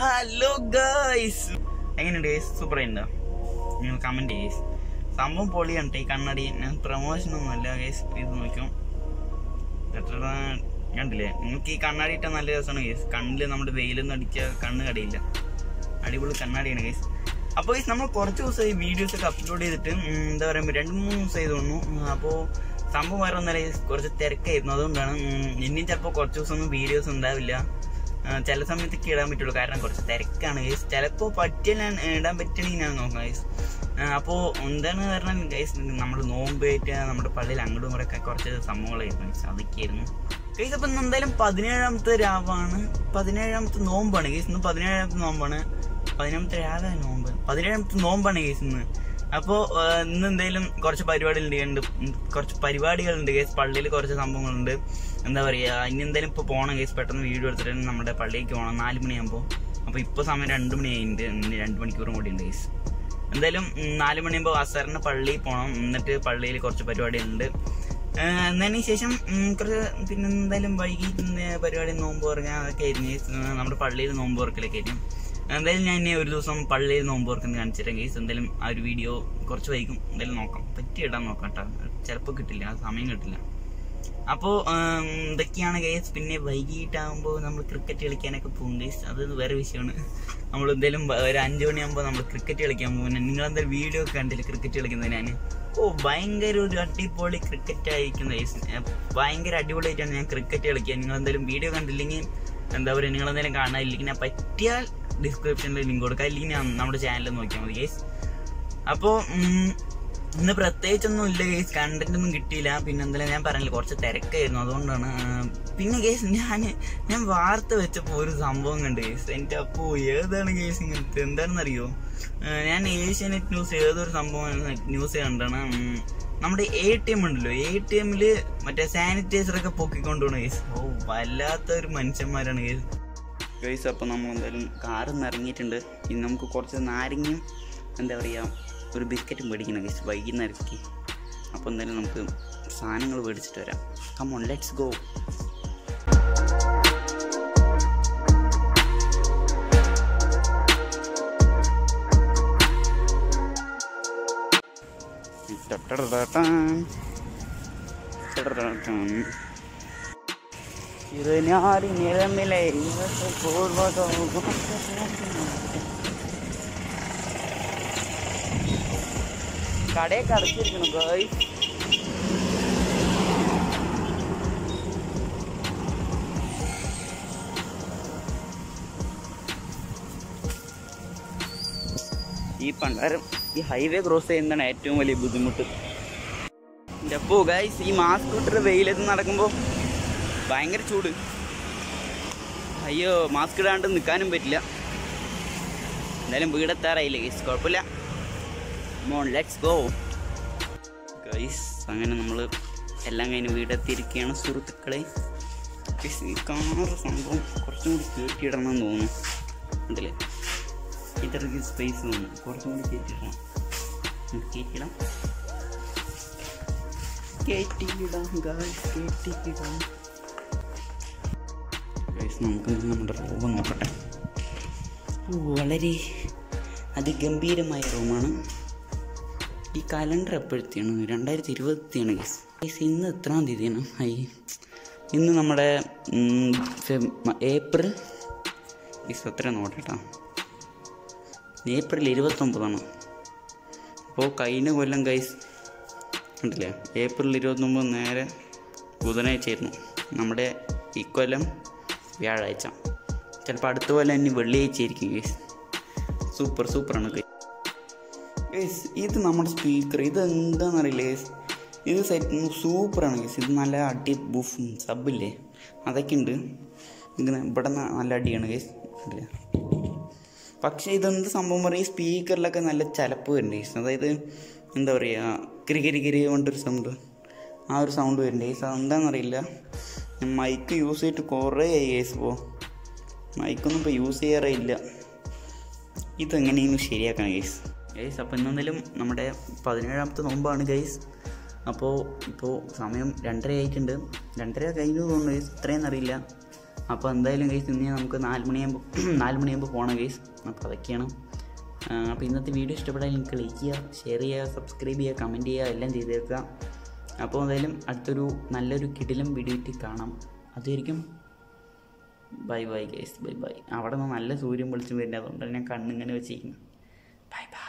Hello guys, എങ്ങനെയുണ്ട് guys? Super ഉണ്ടോ? നിങ്ങൾ കമൻറ്റ് ഗൈസ്. സംഭവം പൊളിയുണ്ട് ഈ കണ്ണാടി. ഞാൻ പ്രൊമോഷനൊന്നുമല്ല ഗൈസ്, ഇത് നോക്കും കണ്ടില്ലേ. നിങ്ങൾക്ക് ഈ കണ്ണാടി ഇട്ടാൽ നല്ല രസമാണ് ഗൈസ്. കണ്ണിൽ നമ്മുടെ വെയിലൊന്നും അടിച്ചാൽ കണ്ണ് കടയില്ല. അടിപൊളി കണ്ണാടിയാണ് ഗൈസ്. അപ്പോൾ ഗൈസ്, നമ്മൾ കുറച്ച് ദിവസമായി വീഡിയോസൊക്കെ അപ്ലോഡ് ചെയ്തിട്ട് എന്താ പറയുമ്പോൾ 2-3 ദിവസമായി തോന്നുന്നു. അപ്പോൾ സംഭവം വേറെ ഒന്നല്ല ഗൈസ്, കുറച്ച് തിരക്കായിരുന്നു. അതുകൊണ്ടാണ് ഇനിയും ചിലപ്പോൾ കുറച്ച് ദിവസമൊന്നും വീഡിയോസ് ഉണ്ടാവില്ല. ചില സമയത്തൊക്കെ ഇടാൻ പറ്റുള്ളൂ, കാരണം കുറച്ച് തിരക്കാണ് ഗൈസ്. ചിലപ്പോൾ പറ്റിയാൽ ഞാൻ ഇടാൻ പറ്റണമെങ്കിൽ ഞാൻ നോക്കാം ഗൈസ്. അപ്പോൾ എന്താണ് പറഞ്ഞാൽ ഗൈസ്, നമ്മൾ നോമ്പായിട്ട് നമ്മുടെ പള്ളിയിൽ അങ്ങോട്ടും കൂടെയൊക്കെ കുറച്ച് സംഭവങ്ങളായിരുന്നു ഗൈസ്, അതൊക്കെയായിരുന്നു ഗൈസ്. അപ്പം എന്തായാലും 17-ാമത്തെ രാവാണ്, 17-ാമത്തെ നോമ്പാണ് ഗൈസ്. ഇന്ന് 17-ാമത്തെ നോമ്പാണ്, 17-ാമത്തെ രാവാണ് നോമ്പ്, 17-ാമത്തെ നോമ്പാണ് ഗൈസ് ഇന്ന്. അപ്പോൾ ഇന്ന് എന്തായാലും കുറച്ച് പരിപാടികളുണ്ട് ഗൈസ്. പള്ളിയിൽ കുറച്ച് സംഭവങ്ങളുണ്ട്, എന്താ പറയുക. ഇനി എന്തായാലും ഇപ്പോൾ പോകണം ഗൈസ്, പെട്ടെന്ന് വീഡിയോ എടുത്തിട്ട് നമ്മുടെ പള്ളിയിലേക്ക് പോകണം 4 മണിയാകുമ്പോൾ. അപ്പോൾ ഇപ്പോൾ സമയം 2 മണിയായിട്ട്, 2 മണിക്കൂറും കൂടി ഉണ്ട് ഗൈസ്. എന്തായാലും 4 മണിയാകുമ്പോൾ അസറിന് പള്ളിയിൽ പോകണം. എന്നിട്ട് പള്ളിയിൽ കുറച്ച് പരിപാടികളുണ്ട്. എന്നതിന് ശേഷം കുറച്ച് പിന്നെ എന്തായാലും വൈകിട്ട് പരിപാടി നോമ്പ് തുറക്കുക അതൊക്കെ ആയിരുന്നു ഗൈസ്. നമ്മുടെ പള്ളിയിൽ നോമ്പ് തുറക്കലൊക്കെ ആയിരുന്നു. എന്തായാലും ഞാൻ ഇനി ഒരു ദിവസം പള്ളിയിൽ നോമ്പ് തുറക്കുന്നത് കാണിച്ചിട്ട് ഗൈസ്. എന്തായാലും ആ ഒരു വീഡിയോ കുറച്ച് വൈകും, എന്തായാലും നോക്കാം, പറ്റിയിടാൻ നോക്കാം കേട്ടോ. ചിലപ്പോൾ കിട്ടില്ല, ആ സമയം കിട്ടില്ല. അപ്പോൾ ഇതൊക്കെയാണ് ഗൈസ്. പിന്നെ വൈകിട്ടാകുമ്പോൾ നമ്മൾ ക്രിക്കറ്റ് കളിക്കാനൊക്കെ പോകും ഗൈസ്, അത് വേറെ വിഷയമാണ്. നമ്മൾ എന്തായാലും ഒരു 5 മണിയാകുമ്പോൾ നമ്മൾ ക്രിക്കറ്റ് കളിക്കാൻ പോകും. നിങ്ങളെന്തായാലും വീഡിയോ ഒക്കെ കണ്ടില്ല ക്രിക്കറ്റ് കളിക്കുന്നത്. ഞാൻ ഭയങ്കര ഒരു അടിപൊളി ക്രിക്കറ്റ് ആയിരിക്കും ഗൈസ്, ഭയങ്കര അടിപൊളിയായിട്ടാണ് ഞാൻ ക്രിക്കറ്റ് കളിക്കുക. നിങ്ങളെന്തായാലും വീഡിയോ കണ്ടില്ലെങ്കിൽ എന്താ പറയുക, നിങ്ങളെന്തായാലും കാണാനില്ലെങ്കിൽ ഞാൻ പറ്റിയാൽ ഡിസ്ക്രിപ്ഷനിൽ ലിങ്ക് കൊടുക്കുക, അല്ലെങ്കിൽ ഞാൻ നമ്മുടെ ചാനൽ നോക്കിയാൽ മതി ഗൈസ്. അപ്പോൾ ഇന്ന് പ്രത്യേകിച്ചൊന്നും ഇല്ല ഗൈസ്, കണ്ടന്റൊന്നും കിട്ടിയില്ല. പിന്നെ എന്തായാലും ഞാൻ പറഞ്ഞില്ല, കുറച്ച് തിരക്കായിരുന്നു, അതുകൊണ്ടാണ്. പിന്നെ ഗൈസ്, ഞാൻ വാർത്ത വെച്ചപ്പോൾ ഒരു സംഭവം കണ്ടു ഗൈസ്. എൻ്റെ അപ്പോൾ ഏതാണ് ഗൈസ് ഇങ്ങനത്തെ എന്താണെന്നറിയോ, ഞാൻ ഏഷ്യാനെറ്റ് ന്യൂസ് ഏതൊരു സംഭവം ന്യൂസ് കണ്ടാണ്. നമ്മുടെ ATM ഉണ്ടല്ലോ, ATMൽ മറ്റേ സാനിറ്റൈസറൊക്കെ പൊക്കിക്കൊണ്ടുപോകണം ഗൈസ്. ഓ, വല്ലാത്തൊരു മനുഷ്യന്മാരാണ് ഗൈസ്. ഗൈസ് അപ്പോൾ നമ്മൾ എന്തായാലും കാറിൽ നിന്ന് ഇറങ്ങിയിട്ടുണ്ട്. ഇനി നമുക്ക് കുറച്ച് നാരങ്ങയും എന്താ പറയുക ഒരു ബിസ്ക്കറ്റും മേടിക്കണം ഗൈസ് വൈകുന്നേരത്തേക്ക്. അപ്പോൾ എന്തായാലും നമുക്ക് സാധനങ്ങൾ മേടിച്ചിട്ട് വരാം. Come on, let's go. ഇരുനാരി നിലമിലെ കടയൊക്കെ അടച്ചിരിക്കണം ഗൈസ്. ഈ പണ്ടാരം ഈ ഹൈവേ ക്രോസ് ചെയ്യുന്നതാണ് ഏറ്റവും വലിയ ബുദ്ധിമുട്ട്. അപ്പോ ഗൈസ്, ഈ മാസ്ക് ഇട്ടിട്ട് വെയിലത്ത് നടക്കുമ്പോൾ ഭയങ്കര ചൂട്. അയ്യോ, മാസ്ക് ഇടാണ്ട് നിൽക്കാനും പറ്റില്ല. എന്തായാലും വീടെത്താറായില്ലേ ഗൈസ്, കുഴപ്പമില്ല. മോൺ, ലെറ്റ്സ് ഗോ ഗൈസ്. അങ്ങനെ നമ്മൾ എല്ലാം കഴിഞ്ഞ് വീടെത്തിയിരിക്കുകയാണ് സുഹൃത്തുക്കളെ. ഈ കാണുന്ന സംഭവം കുറച്ചും കൂടി കയറ്റിയിടണമെന്ന് തോന്നുന്നു, ഉണ്ടല്ലേ. ഇത്രയ്ക്ക് സ്പേസ് തോന്നുന്നു, കുറച്ചും കൂടി കയറ്റിയിടണം. കയറ്റിയിടാം ഗൈസ്. നമുക്ക് നമ്മുടെ റൂം നോക്കട്ടെ. വളരെ അതിഗംഭീരമായ റൂമാണ്. ഈ കലണ്ടർ എപ്പോഴത്തെയാണ്? 2020 ഗൈസ്. ഗൈസ്, ഇന്ന് എത്രാം തീയതിയാണ്? ഇന്ന് നമ്മുടെ ഏപ്രിൽ ഗൈസ്, എത്ര നോക്കട്ടാ, ഏപ്രിൽ 29 അപ്പോൾ കഴിഞ്ഞ കൊല്ലം ഗൈസ് ഉണ്ടല്ലേ, ഏപ്രിൽ 29 നേരെ ബുധനാഴ്ചയായിരുന്നു. നമ്മുടെ ഇക്കൊല്ലം വ്യാഴാഴ്ച, ചിലപ്പോൾ അടുത്ത പോലെ തന്നെ വെള്ളിയാഴ്ച ആയിരിക്കും ഗൈസ്. സൂപ്പർ സൂപ്പറാണ് ഗൈസ്. ഇത് നമ്മുടെ സ്പീക്കർ, ഇത് എന്താണെന്നറിയില്ല ഗൈസ്. ഇത് സെറ്റ് സൂപ്പറാണ് ഗൈസ്. ഇത് നല്ല അടി ബുഫും സബില്ലേ അതൊക്കെ ഉണ്ട്. ഇങ്ങനെ ഇവിടെ നല്ല അടിയാണ് ഗൈസ്, അല്ലേ. പക്ഷേ ഇതെന്ത് സംഭവം പറയുക, ഈ സ്പീക്കറിലൊക്കെ നല്ല ചലപ്പ് വരുന്നുണ്ട് ഗൈസ്. അതായത് എന്താ പറയുക, കിരികിരികിരി കൊണ്ടൊരു സൗണ്ട്, ആ ഒരു സൗണ്ട് വരുന്നുണ്ട് ഗൈസ്. അതെന്താണെന്നറിയില്ല. മൈക്ക് യൂസ് ചെയ്തിട്ട് കുറേ ആയി ഗൈസ്. ഇപ്പോൾ മൈക്കൊന്നും ഇപ്പോൾ യൂസ് ചെയ്യാറേ ഇല്ല. ഇതെങ്ങനെയെങ്കിലും ശരിയാക്കണം ഗൈസ്. ഗൈസ്, അപ്പോൾ ഇന്നെന്തായാലും നമ്മുടെ 17-ാമത്തെ നോമ്പാണ് ഗൈസ്. അപ്പോൾ ഇപ്പോൾ സമയം 2:30 ആയിട്ടുണ്ട്. 2:30 കഴിഞ്ഞു തോന്നുന്നു ഗൈസ്, ഇത്രയെന്നറിയില്ല. അപ്പോൾ എന്തായാലും ഗൈസ് ഇന്ന് നമുക്ക് 4 മണിയാകുമ്പോൾ പോകണം ഗൈസ്. അപ്പോൾ അതൊക്കെയാണ്. അപ്പോൾ ഇന്നത്തെ വീഡിയോ ഇഷ്ടപ്പെട്ടാൽ നിങ്ങൾക്ക് ലൈക്ക് ചെയ്യുക, ഷെയർ ചെയ്യുക, സബ്സ്ക്രൈബ് ചെയ്യുക, കമൻറ്റ് ചെയ്യുക, എല്ലാം ചെയ്തേക്കുക. അപ്പോൾ എന്തായാലും അടുത്തൊരു നല്ലൊരു കിടിലം വീഡിയോ ഇട്ട് കാണാം. അതായിരിക്കും bye bye guys, bye bye. അവിടെ നിന്ന് നല്ല സൂര്യൻ പൊളിച്ചും വരുന്നത് അതുകൊണ്ട് തന്നെ കണ്ണിങ്ങനെ വെച്ചിരിക്കുന്നു. Bye by.